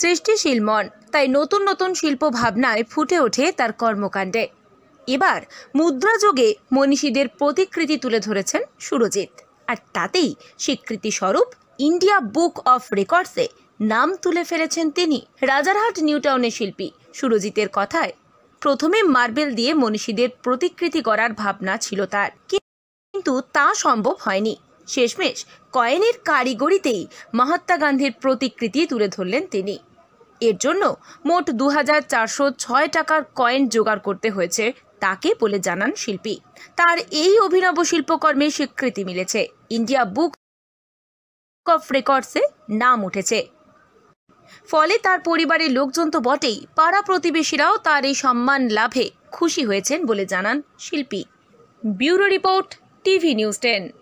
সৃষ্টিশীল মন তাই নতুন নতুন শিল্প ভাবনায় ফুটে ওঠে তার কর্মকাণ্ডে। এবার মুদ্রা যোগে মনীষীদের প্রতিকৃতি তুলে ধরেছেন সুরজিৎ, আর তাতেই স্বীকৃতি স্বরূপ ইন্ডিয়া বুক অফ রেকর্ডসে নাম তুলে ফেলেছেন তিনি। রাজারহাট নিউটাউনের শিল্পী সুরজিতের কথায় প্রথমে মার্বেল দিয়ে মনীষীদের প্রতিকৃতি করার ভাবনা ছিল তার, কিন্তু তা সম্ভব হয়নি। শেষমেশ কয়েনের কারিগরিতেই মহাত্মা গান্ধীর প্রতিকৃতি তুলে ধরলেন তিনি। এর জন্য মোট 2406 টাকার কয়েন জোগাড় করতে হয়েছে তাকে বলে জানান শিল্পী। তার এই অভিনব শিল্পকর্মে স্বীকৃতি মিলেছে, ইন্ডিয়া বুক অফ রেকর্ডসে নাম উঠেছে, ফলে তার পরিবারের লোকজন তো বটেই, পাড়া প্রতিবেশীরাও তার এই সম্মান লাভে খুশি হয়েছেন বলে জানান শিল্পী। Bureau report, TV news 10।